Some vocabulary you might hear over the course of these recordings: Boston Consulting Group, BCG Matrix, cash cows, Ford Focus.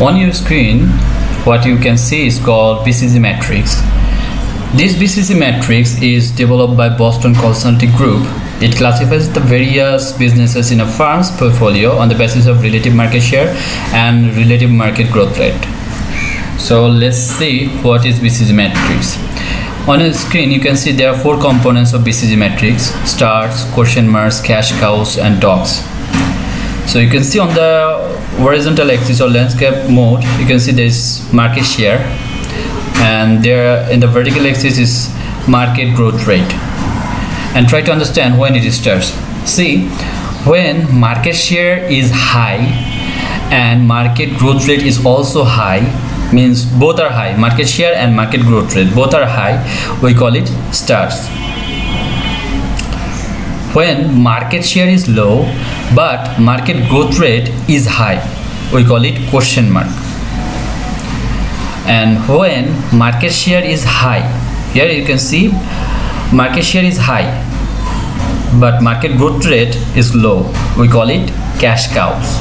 On your screen, what you can see is called BCG matrix. This BCG matrix is developed by Boston Consulting Group. It classifies the various businesses in a firm's portfolio on the basis of relative market share and relative market growth rate. So let's see what is BCG matrix. On your screen, you can see there are four components of BCG matrix: stars, question marks, cash cows, and dogs. So you can see on the horizontal axis or landscape mode, you can see this market share, and there in the vertical axis is market growth rate, and try to understand when it starts. See, when market share is high and market growth rate is also high, means both are high, market share and market growth rate both are high, we call it stars. When market share is low but market growth rate is high, we call it question mark. And when market share is high, here you can see market share is high but market growth rate is low, we call it cash cows.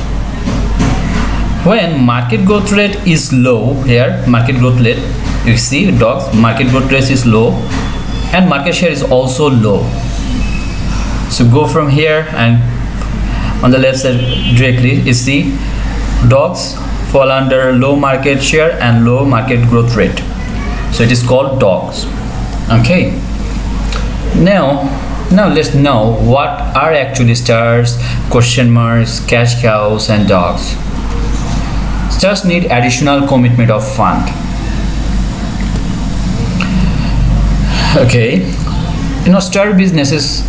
When market growth rate is low, here market growth rate, you see dogs, market growth rate is low and market share is also low. So go from here, and on the left side directly you see dogs fall under low market share and low market growth rate, so it is called dogs. Okay, now let's know what are actually stars, question marks, cash cows, and dogs. Stars need additional commitment of fund. Okay, star businesses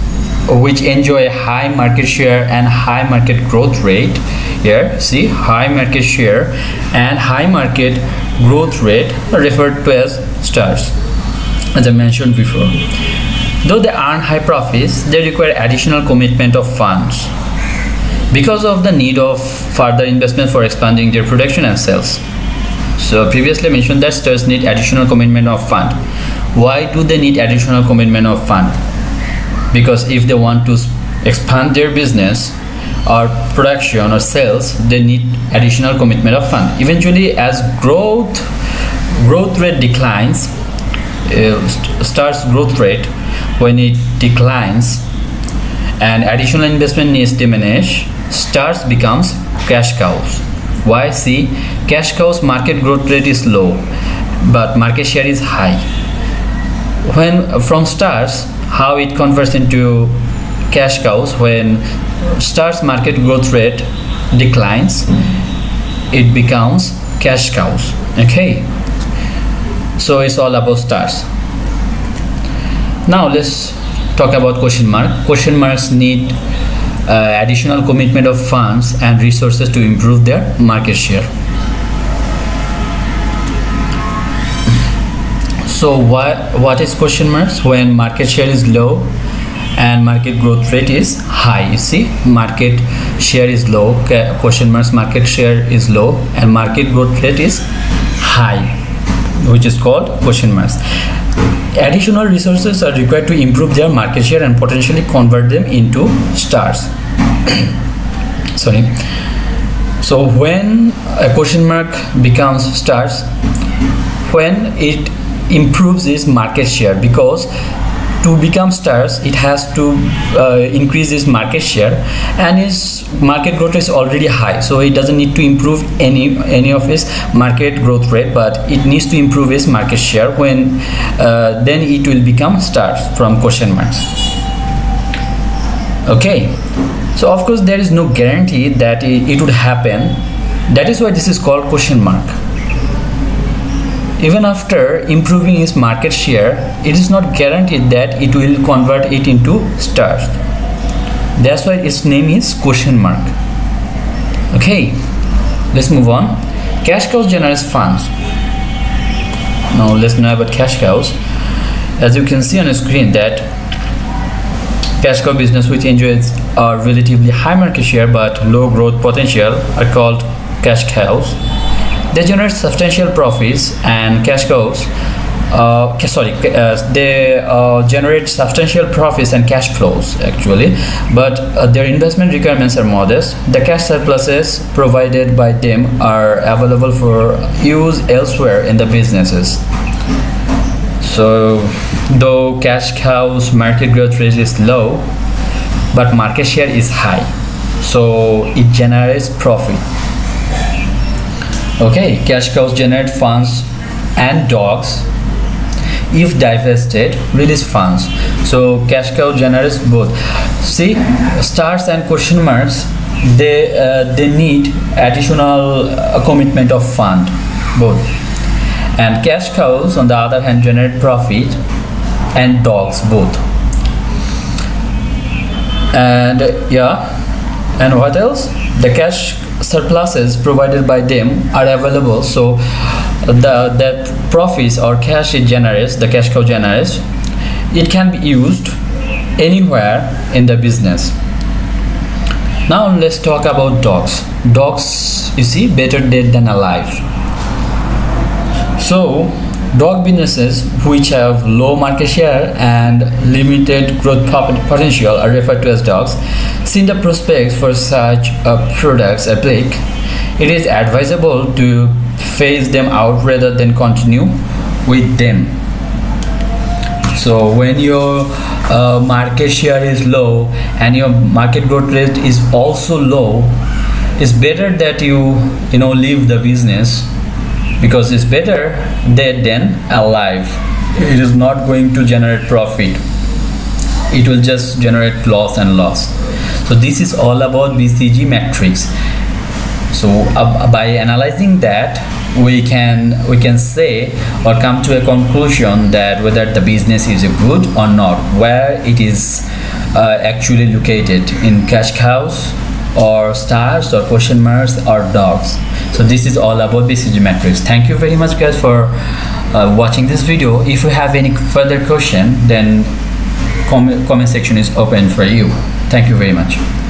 which enjoy a high market share and high market growth rate, here see high market share and high market growth rate are referred to as stars, as I mentioned before. Though they earn high profits, they require additional commitment of funds because of the need of further investment for expanding their production and sales. So previously mentioned that stars need additional commitment of fund. Why do they need additional commitment of fund? Because if they want to expand their business or production or sales, they need additional commitment of fund. Eventually, as growth rate declines, starts growth rate, when it declines and additional investment needs diminish, starts becomes cash cows. Why? See, cash cows market growth rate is low but market share is high. When from stars, how it converts into cash cows, when stars market growth rate declines, it becomes cash cows. Okay, so it's all about stars. Now let's talk about question mark. Question marks need additional commitment of funds and resources to improve their market share. So what is question marks? When market share is low and market growth rate is high. You see, market share is low, question marks, market share is low and market growth rate is high, which is called question marks. Additional resources are required to improve their market share and potentially convert them into stars. Sorry. So when a question mark becomes stars, when it improves its market share, because to become stars it has to increase its market share, and its market growth is already high, so it doesn't need to improve any of its market growth rate, but it needs to improve its market share. When then it will become stars from question marks. Okay, so of course there is no guarantee that it would happen. That is why this is called question mark. Even after improving its market share, it is not guaranteed that it will convert it into stars. That's why its name is question mark. Okay, let's move on. Cash cows generate funds. Now let's know about cash cows. As you can see on the screen, that cash cow business which enjoys a relatively high market share but low growth potential are called cash cows. They generate substantial profits, and cash cows they generate substantial profits and cash flows actually, but their investment requirements are modest. The cash surpluses provided by them are available for use elsewhere in the businesses. So though cash cows market growth rate is low, but market share is high, so it generates profit. Okay, cash cows generate funds and dogs. If divested, release funds. So cash cow generates both. See, stars and question marks, they need additional commitment of fund, both. And cash cows on the other hand generate profit, and dogs both. And yeah, and what else? The cash surpluses provided by them are available, so the profits or cash it generates, the cash cow generates, it can be used anywhere in the business. Now let's talk about dogs. Dogs, you see, better dead than alive. So dog businesses which have low market share and limited growth potential are referred to as dogs. Since the prospects for such products are bleak, it is advisable to phase them out rather than continue with them. So when your market share is low and your market growth rate is also low, it's better that you leave the business, because it's better dead than alive. It is not going to generate profit, it will just generate loss and loss. So this is all about BCG matrix. So by analyzing that, we can say or come to a conclusion that whether the business is good or not, where it is actually located, in cash cows or stars or question marks or dogs. So this is all about BCG matrix. Thank you very much guys for watching this video. If you have any further question, then comment section is open for you. Thank you very much.